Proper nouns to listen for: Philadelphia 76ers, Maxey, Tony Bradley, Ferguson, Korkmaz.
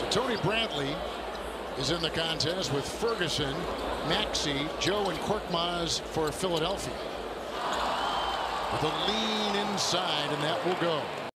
So Tony Bradley is in the contest with Ferguson, Maxey, Joe, and Korkmaz for Philadelphia. With a lean inside, and that will go.